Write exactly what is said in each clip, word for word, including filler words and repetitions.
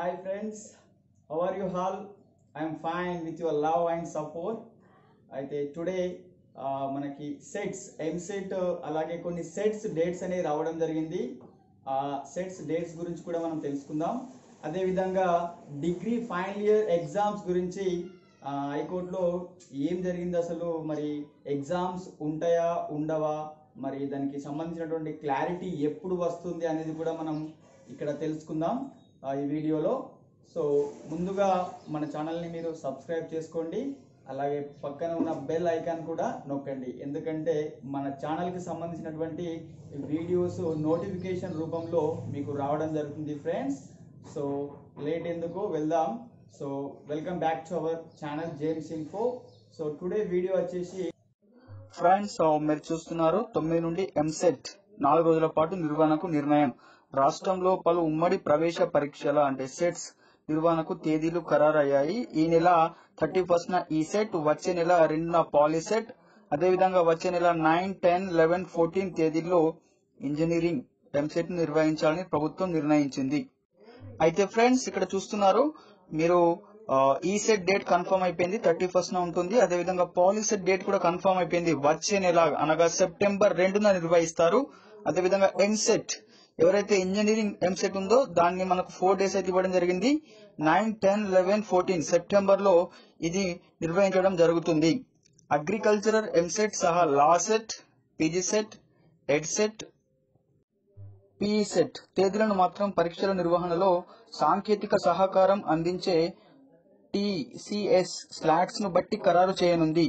Hi friends, how are you all? I am fine with your love and support. Aithe today manaki sets mset alage konni sets dates ane raavadam jarigindi. Aa sets dates gurinchi kuda manam telusukundam. Ade vidhanga degree final year exams gurinchi high court lo em jarigindi asalu mari exams untaya undava mari daniki sambandhinatundi clarity eppudu vastundi anedi kuda manam ikkada telusukundam ఈ వీడియోలో. So ముందుగా మన ఛానల్ని మీరు subscribe చేసుకోండి, అలాగే పక్కన ఉన్న బెల్ ఐకాన్ కూడా నొక్కండి, ఎందుకంటే మన ఛానల్కి సంబంధించినటువంటి వీడియోస్ నోటిఫికేషన్ రూపంలో మీకు రావడం జరుగుతుంది ఫ్రెండ్స్. సో లేట్ ఎందుకు, వెళ్దాం. So welcome back to our channel James info. So today video వచ్చేసి ఫ్రెండ్స్, సో మీరు చూస్తున్నారు తొమ్మిది నుండి ఎంసెట్ నాలుగు రోజుల పాటు నిర్వహణకు నిర్ణయం. రాష్ట్రంలో పలు ఉమ్మడి ప్రవేశ పరీక్షల అంటే సెట్స్ నిర్వహణకు తేదీలు ఖరారయ్యాయి. ఈ నెల థర్టీ ఫస్ట్ న ఈ సెట్, వచ్చే నెల రెండున పాలిసెట్, అదేవిధంగా వచ్చే నెల నైన్ టెన్ లెవెన్ ఫోర్టీన్ తేదీల్లో ఇంజనీరింగ్ ఎంసెట్ నిర్వహించాలని ప్రభుత్వం నిర్ణయించింది. అయితే ఫ్రెండ్స్ ఇక్కడ చూస్తున్నారు మీరు ఈ సెట్ డేట్ కన్ఫర్మ్ అయిపోయింది, థర్టీ ఫస్ట్ న ఉంటుంది. అదేవిధంగా పాలిసెట్ డేట్ కూడా కన్ఫర్మ్ అయిపోయింది, వచ్చే నెల అనగా సెప్టెంబర్ రెండున నిర్వహిస్తారు. అదేవిధంగా ఎంసెట్ ఎవరైతే ఇంజనీరింగ్ ఎంసెట్ ఉందో దాన్ని మనకు ఫోర్ డేస్ అయితే ఇవ్వడం జరిగింది, nine ten eleven fourteen September లో ఇది నిర్వహించడం జరుగుతుంది. అగ్రికల్చరల్ ఎంసెట్ సహా law set, PG set, EdCET, PECET తేదీలను మాత్రం పరీక్షల నిర్వహణలో సాంకేతిక సహకారం అందించే టీసీఎస్ స్లాట్స్ ను బట్టి ఖరారు చేయనుంది.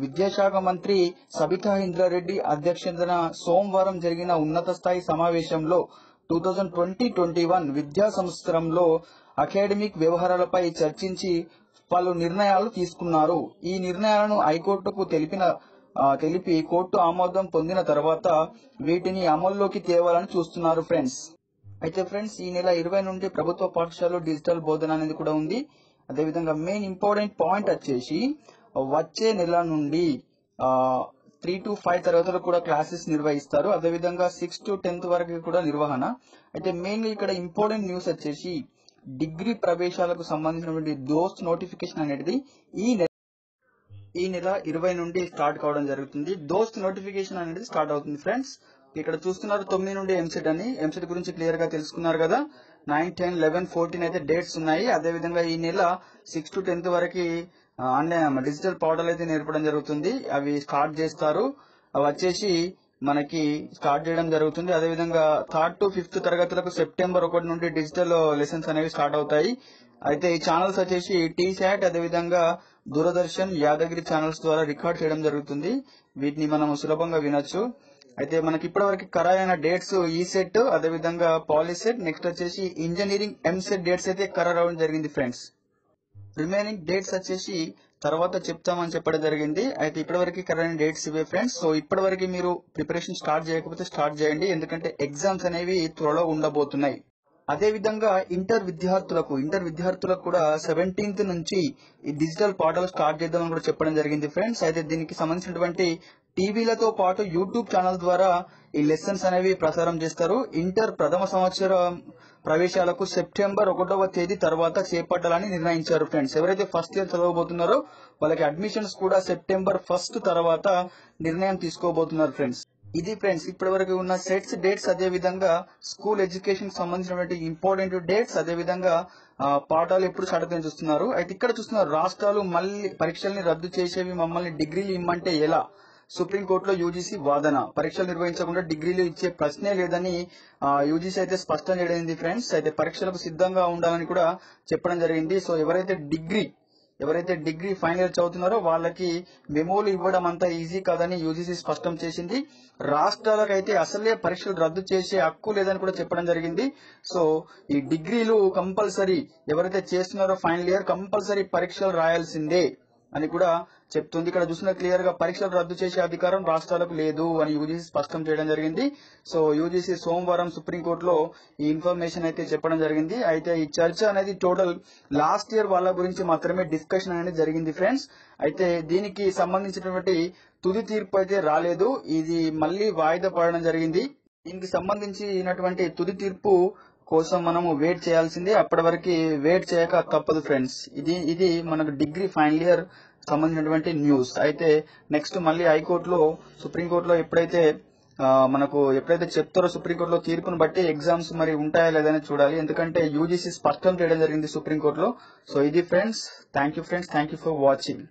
విద్యాశాఖ మంత్రి సబితా ఇంద్రారెడ్డి అధ్యక్షతన సోమవారం జరిగిన ఉన్నత స్థాయి సమావేశంలో two thousand twenty twenty one విద్యా సంవత్సరంలో అకాడమిక్ వ్యవహారాలపై చర్చించి పలు నిర్ణయాలు తీసుకున్నారు. ఈ నిర్ణయాలను హైకోర్టుకు తెలిపిన తెలిపి కోర్టు ఆమోదం పొందిన తర్వాత వీటిని అమల్లోకి తేవాలని చూస్తున్నారు ఫ్రెండ్స్. అయితే ఫ్రెండ్స్ ఈ నెల ఇరవై నుండి ప్రభుత్వ పాఠశాలలో డిజిటల్ బోధన అనేది కూడా ఉంది. అదేవిధంగా మెయిన్ ఇంపార్టెంట్ పాయింట్ వచ్చేసి వచ్చే నెల నుండి త్రీ టు ఫైవ్ తరగతులకు కూడా క్లాసెస్ నిర్వహిస్తారు, అదేవిధంగా సిక్స్ టు టెన్త్ వరకు కూడా నిర్వహణ. అయితే మెయిన్ గా ఇక్కడ ఇంపార్టెంట్ న్యూస్ వచ్చేసి డిగ్రీ ప్రవేశాలకు సంబంధించినటువంటి దోస్త్ నోటిఫికేషన్ అనేది ఈ నెల ఈ నెల ఇరవై నుండి స్టార్ట్ కావడం జరుగుతుంది. దోస్త్ నోటిఫికేషన్ అనేది స్టార్ట్ అవుతుంది ఫ్రెండ్స్. ఇక్కడ చూస్తున్నారు తొమ్మిది నుండి ఎంసెట్ అని, ఎంసెట్ గురించి క్లియర్ గా తెలుసుకున్నారు కదా. నైన్ టెన్ లెవెన్ ఫోర్టీన్ అయితే డేట్స్ ఉన్నాయి. అదేవిధంగా ఈ నెల సిక్స్ టు టెన్త్ వరకు ఆన్లైన్ డిజిటల్ పోర్టల్ అయితే నేర్పడం జరుగుతుంది, అవి స్టార్ట్ చేస్తారు. అవి వచ్చేసి మనకి స్టార్ట్ చేయడం జరుగుతుంది. అదేవిధంగా థర్డ్ టు ఫిఫ్త్ తరగతులకు సెప్టెంబర్ ఒకటి నుండి డిజిటల్ లెసన్స్ అనేవి స్టార్ట్ అవుతాయి. అయితే ఈ ఛానల్స్ వచ్చేసి టీ శాట్, అదేవిధంగా దూరదర్శన్, యాదగిరి ఛానల్స్ ద్వారా రికార్డ్ చేయడం జరుగుతుంది, వీటిని మనం సులభంగా వినొచ్చు. అయితే మనకి ఇప్పటివరకు ఖరారైన డేట్స్ ఈ సెట్, అదేవిధంగా పాలిసెట్, నెక్స్ట్ వచ్చేసి ఇంజనీరింగ్ ఎంసెట్ డేట్స్ అయితే ఖరారవడం జరిగింది ఫ్రెండ్స్. రిమైనింగ్ డేట్స్ వచ్చేసి తర్వాత చెప్తామని చెప్పడం జరిగింది. అయితే ఇప్పటివరకు కరెంట్ డేట్స్ ఇవే ఫ్రెండ్స్. సో ఇప్పటివరకు మీరు ప్రిపరేషన్ స్టార్ట్ చేయకపోతే స్టార్ట్ చేయండి, ఎందుకంటే ఎగ్జామ్స్ అనేవి త్వరలో ఉండబోతున్నాయి. అదేవిధంగా ఇంటర్ విద్యార్థులకు ఇంటర్ విద్యార్థులకు కూడా సెవెంటీన్త్ నుంచి ఈ డిజిటల్ పాఠాలు స్టార్ట్ చేద్దామని కూడా చెప్పడం జరిగింది ఫ్రెండ్స్. అయితే దీనికి సంబంధించినటువంటి టీవీలతో పాటు యూట్యూబ్ ఛానల్ ద్వారా ఈ లెసన్స్ అనేవి ప్రసారం చేస్తారు. ఇంటర్ ప్రథమ సంవత్సరం ప్రవేశాలకు సెప్టెంబర్ ఒకటవ తేదీ తర్వాత చేపట్టాలని నిర్ణయించారు ఫ్రెండ్స్. ఎవరైతే ఫస్ట్ ఇయర్ చదవబోతున్నారో వాళ్ళకి అడ్మిషన్స్ కూడా సెప్టెంబర్ ఫస్ట్ తర్వాత నిర్ణయం తీసుకోబోతున్నారు ఫ్రెండ్స్. ఇది ఫ్రెండ్స్ ఇప్పటి వరకు ఉన్న సెట్స్ డేట్స్, అదేవిధంగా స్కూల్ ఎడ్యుకేషన్ సంబంధించినటువంటి ఇంపార్టెంట్ డేట్స్, అదేవిధంగా పాఠాలు ఎప్పుడు చడతని చూస్తున్నారు. అయితే ఇక్కడ చూస్తున్నారు రాష్ట్రాలు మళ్ళీ పరీక్షల్ని రద్దు చేసేవి మమ్మల్ని డిగ్రీలు ఇమ్మంటే ఎలా, సుప్రీంకోర్టులో యూజీసీ వాదన, పరీక్షలు నిర్వహించకుండా డిగ్రీలు ఇచ్చే ప్రశ్నే లేదని యూజీసీ అయితే స్పష్టం చేయడం ఫ్రెండ్స్. అయితే పరీక్షలకు సిద్ధంగా ఉండాలని కూడా చెప్పడం జరిగింది. సో ఎవరైతే డిగ్రీ ఎవరైతే డిగ్రీ ఫైనల్ ఇయర్ చదువుతున్నారో వాళ్ళకి మెమోలు ఇవ్వడం అంత ఈజీ కాదని యూజీసీ స్పష్టం చేసింది. రాష్ట్రాలకైతే అసలే పరీక్షలు రద్దు చేసే హక్కు లేదని కూడా చెప్పడం జరిగింది. సో ఈ డిగ్రీలు కంపల్సరీ ఎవరైతే చేస్తున్నారో ఫైనల్ ఇయర్ కంపల్సరీ పరీక్షలు రాయాల్సిందే అని కూడా చెప్తుంది. ఇక్కడ చూసిన క్లియర్ గా పరీక్షలు రద్దు చేసే అధికారం రాష్ట్రాలకు లేదు అని యూజీసీ స్పష్టం చేయడం జరిగింది. సో యూజీసీ సోమవారం సుప్రీంకోర్టులో ఈ ఇన్ఫర్మేషన్ అయితే చెప్పడం జరిగింది. అయితే ఈ చర్చ అనేది టోటల్ లాస్ట్ ఇయర్ వాళ్ళ గురించి మాత్రమే డిస్కషన్ అనేది జరిగింది ఫ్రెండ్స్. అయితే దీనికి సంబంధించినటువంటి తుది తీర్పు అయితే రాలేదు, ఇది మళ్లీ వాయిదా పడడం జరిగింది. దీనికి సంబంధించినటువంటి తుది తీర్పు కోసం మనము వెయిట్ చేయాల్సిందే, అప్పటి వరకు వెయిట్ చేయక తప్పదు ఫ్రెండ్స్. ఇది ఇది మనకు డిగ్రీ ఫైనల్ ఇయర్ సంబంధించినటువంటి న్యూస్. అయితే నెక్స్ట్ మళ్ళీ హైకోర్టులో సుప్రీంకోర్టులో ఎప్పుడైతే మనకు ఎప్పుడైతే చెప్తారో సుప్రీంకోర్టులో తీర్పును బట్టి ఎగ్జామ్స్ మరి ఉంటాయా లేదని చూడాలి, ఎందుకంటే యూజీసీ స్పష్టం చేయడం జరిగింది సుప్రీంకోర్టులో. సో ఇది friends, thank you friends, thank you for watching.